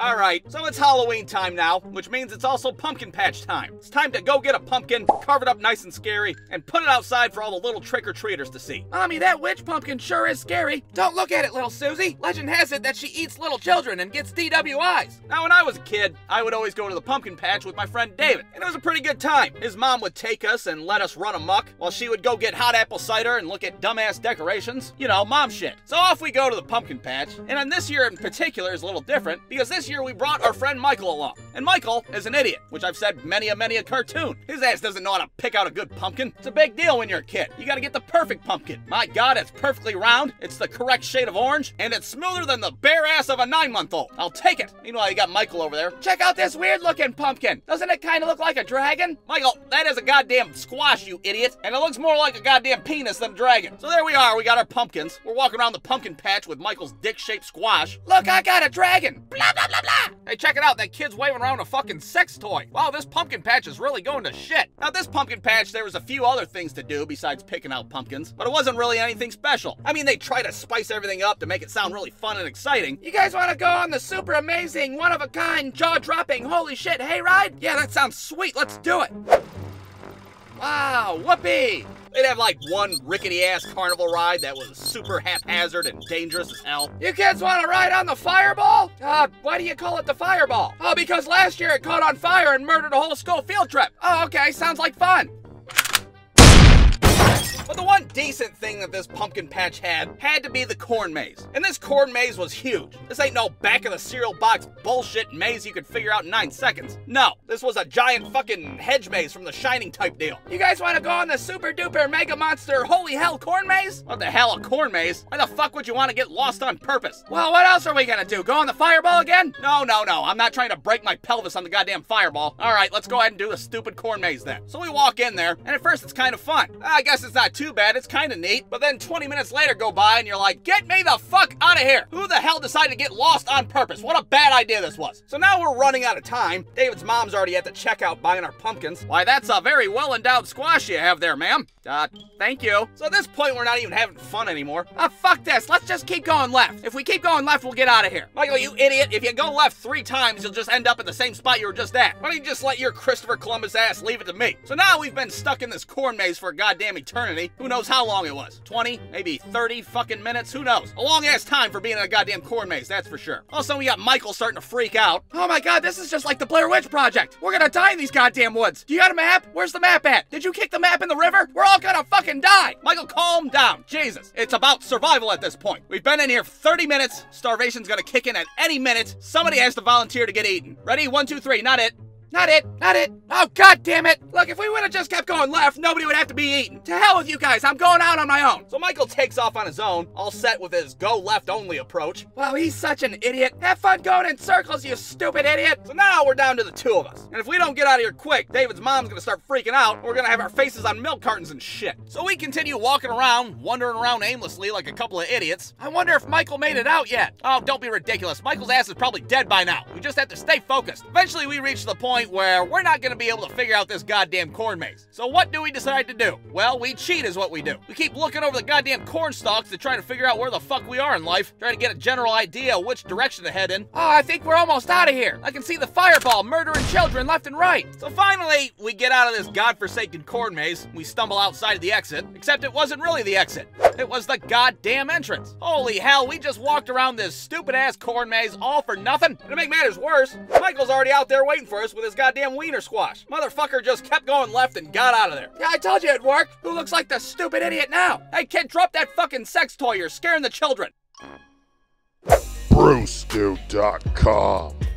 Alright, so it's Halloween time now, which means it's also pumpkin patch time. It's time to go get a pumpkin, carve it up nice and scary, and put it outside for all the little trick-or-treaters to see. Mommy, that witch pumpkin sure is scary. Don't look at it, little Susie. Legend has it that she eats little children and gets DWIs. Now, when I was a kid, I would always go to the pumpkin patch with my friend David, and it was a pretty good time. His mom would take us and let us run amok while she would go get hot apple cider and look at dumbass decorations. You know, mom shit. So off we go to the pumpkin patch, and on this year in particular is a little different because this year we brought our friend Michael along. And Michael is an idiot, which I've said many a cartoon. His ass doesn't know how to pick out a good pumpkin. It's a big deal when you're a kid. You gotta get the perfect pumpkin. My God, it's perfectly round, it's the correct shade of orange, and it's smoother than the bare ass of a 9-month-old. I'll take it. Meanwhile, you got Michael over there. Check out this weird looking pumpkin. Doesn't it kind of look like a dragon? Michael, that is a goddamn squash, you idiot. And it looks more like a goddamn penis than a dragon. So there we are, we got our pumpkins. We're walking around the pumpkin patch with Michael's dick-shaped squash. Look, I got a dragon. Blah, blah, blah, blah. Hey, check it out, that kid's waving around a fucking sex toy. Wow, this pumpkin patch is really going to shit. Now, this pumpkin patch, there was a few other things to do besides picking out pumpkins, but it wasn't really anything special. I mean, they try to spice everything up to make it sound really fun and exciting. You guys want to go on the super amazing, one-of-a-kind, jaw-dropping, holy shit hayride? Yeah, that sounds sweet. Let's do it. Wow, whoopee! They'd have like one rickety-ass carnival ride that was super haphazard and dangerous as hell. You kids want to ride on the fireball? Why do you call it the fireball? Oh, because last year it caught on fire and murdered a whole school field trip. Oh, okay, sounds like fun. But the one decent thing that this pumpkin patch had to be the corn maze. And this corn maze was huge. This ain't no back of the cereal box bullshit maze you could figure out in 9 seconds. No, this was a giant fucking hedge maze from The Shining type deal. You guys want to go on the super duper mega monster holy hell corn maze? What the hell, a corn maze? Why the fuck would you want to get lost on purpose? Well, what else are we gonna do? Go on the fireball again? No, I'm not trying to break my pelvis on the goddamn fireball. Alright, let's go ahead and do the stupid corn maze then. So we walk in there, and at first it's kind of fun. I guess it's not too bad, it's kind of neat, but then 20 minutes later go by and you're like, get me the fuck out of here. Who the hell decided to get lost on purpose? What a bad idea this was. So now we're running out of time. David's mom's already at the checkout buying our pumpkins. Why, that's a very well-endowed squash you have there, ma'am. Thank you. So at this point, we're not even having fun anymore. Fuck this, let's just keep going left. If we keep going left, we'll get out of here. Michael, you idiot, if you go left 3 times, you'll just end up at the same spot you were just at. Why don't you just let your Christopher Columbus ass leave it to me? So now we've been stuck in this corn maze for a goddamn eternity. Who knows how long it was? 20, maybe 30 fucking minutes, who knows? A long ass time for being in a goddamn corn maze, that's for sure. Also, we got Michael starting to freak out. Oh my God, this is just like the Blair Witch Project. We're gonna die in these goddamn woods. Do you got a map? Where's the map at? Did you kick the map in the river? We're all gonna fucking die. Michael, calm down, Jesus. It's about survival at this point. We've been in here for 30 minutes. Starvation's gonna kick in at any minute. Somebody has to volunteer to get eaten. Ready? 1, 2, 3, not it. Not it, not it. Oh, God damn it. Look, if we would have just kept going left, nobody would have to be eaten. To hell with you guys, I'm going out on my own. So Michael takes off on his own, all set with his go left only approach. Wow, he's such an idiot. Have fun going in circles, you stupid idiot. So now we're down to the 2 of us. And if we don't get out of here quick, David's mom's gonna start freaking out. And we're gonna have our faces on milk cartons and shit. So we continue walking around, wandering around aimlessly like a couple of idiots. I wonder if Michael made it out yet. Oh, don't be ridiculous. Michael's ass is probably dead by now. We just have to stay focused. Eventually we reach the point where we're not gonna be able to figure out this goddamn corn maze. So what do we decide to do? Well, we cheat is what we do. We keep looking over the goddamn corn stalks to try to figure out where the fuck we are in life, trying to get a general idea of which direction to head in. Oh, I think we're almost out of here. I can see the fireball murdering children left and right. So finally, we get out of this godforsaken corn maze. We stumble outside of the exit, except it wasn't really the exit. It was the goddamn entrance. Holy hell, we just walked around this stupid ass corn maze all for nothing. And to make matters worse, Michael's already out there waiting for us with his goddamn wiener squash. Motherfucker just kept going left and got out of there. Yeah, I told you it worked. Who looks like the stupid idiot now? Hey kid, drop that fucking sex toy. You're scaring the children. Brewstew.com